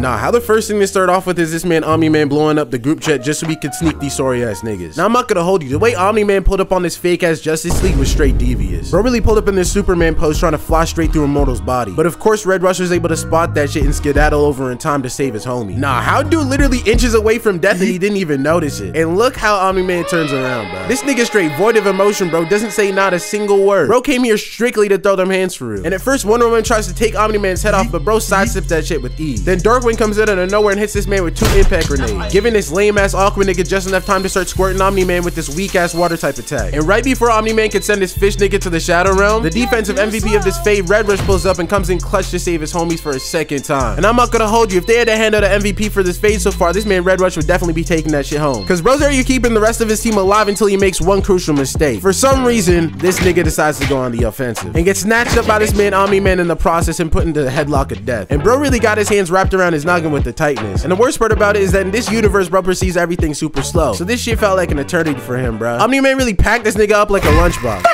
Nah, how the first thing they start off with is this man Omni-Man blowing up the group chat just so we could sneak these sorry ass niggas. Now I'm not gonna hold you, the way Omni-Man pulled up on this fake ass Justice League was straight devious. Bro really pulled up in this Superman pose trying to fly straight through Immortal's body. But of course Red Rush was able to spot that shit and skedaddle over in time to save his homie. Nah, how dude literally inches away from death and he didn't even notice it. And look how Omni-Man turns around, bro. This nigga straight void of emotion, bro, doesn't say not a single word. Bro came here strictly to throw them hands for real. And at first Wonder Woman tries to take Omni-Man's head off, but bro sidesteps that shit with ease. Then Darkwing comes out of nowhere and hits this man with 2 impact grenades, giving this lame ass Aqua nigga just enough time to start squirting Omni-Man with this weak ass water type attack. And right before Omni-Man could send his fish nigga to the shadow realm, the defensive MVP of this fave Red Rush pulls up and comes in clutch to save his homies for a second time. And I'm not gonna hold you, if they had to hand out an MVP for this fade so far, this man Red Rush would definitely be taking that shit home. Cause bro's are you keeping the rest of his team alive until he makes one crucial mistake. For some reason, this nigga decides to go on the offensive and gets snatched up by this man Omni-Man in the process and put into the headlock of death. And bro really got his hands wrapped around his noggin with the tightness. And the worst part about it is that in this universe, bro perceives everything super slow. So this shit felt like an eternity for him, bro. Omni-Man really packed this nigga up like a lunchbox.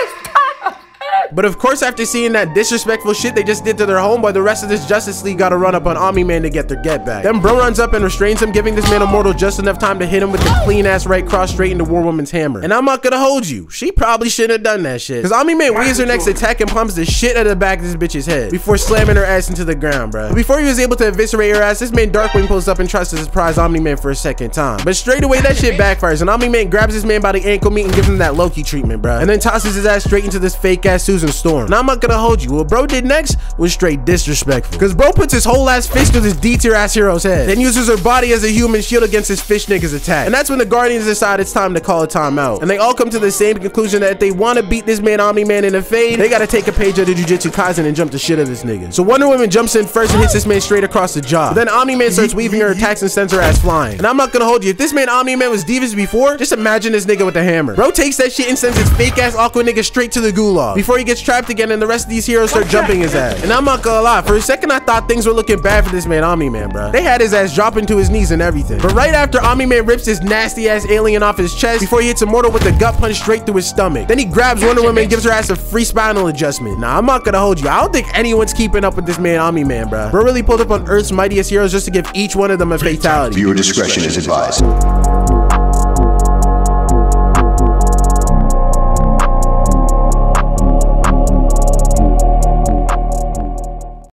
But of course, after seeing that disrespectful shit they just did to their homeboy, the rest of this Justice League gotta run up on Omni-Man to get their get back. Then bro runs up and restrains him, giving this man Immortal just enough time to hit him with the clean ass right cross straight into War Woman's hammer. And I'm not gonna hold you, she probably shouldn't have done that shit. Cause Omni-Man weaves her next attack and pumps the shit out of the back of this bitch's head before slamming her ass into the ground, bro. But before he was able to eviscerate her ass, this man Darkwing pulls up and tries to surprise Omni-Man for a second time. But straight away that shit backfires and Omni-Man grabs this man by the ankle meat and gives him that Loki treatment, bro. And then tosses his ass straight into this fake ass Susan Storm. Now I'm not gonna hold you, what bro did next was straight disrespectful. Cause bro puts his whole ass fist through this D-tier ass hero's head, then uses her body as a human shield against his fish nigga's attack. And that's when the Guardians decide it's time to call a timeout. And they all come to the same conclusion that if they wanna beat this man Omni-Man in a fade, they gotta take a page out of Jiu Jitsu Kaisen and jump the shit out of this nigga. So Wonder Woman jumps in first and hits this man straight across the jaw. Then Omni-Man starts weaving her attacks and sends her ass flying. And I'm not gonna hold you, if this man Omni-Man was devious before, just imagine this nigga with a hammer. Bro takes that shit and sends his fake ass Aqua nigga straight to the gulag before he gets trapped again and the rest of these heroes start jumping his ass. And I'm not gonna lie, for a second I thought things were looking bad for this man Omni-Man, bro. They had his ass dropping to his knees and everything. But right after Omni-Man rips this nasty ass alien off his chest before he hits Immortal with a gut punch straight through his stomach. Then he grabs Wonder Woman and gives her ass a free spinal adjustment. Nah, I'm not gonna hold you, I don't think anyone's keeping up with this man Omni-Man, bro. Bro really pulled up on Earth's mightiest heroes just to give each one of them a fatality. Viewer discretion is advised.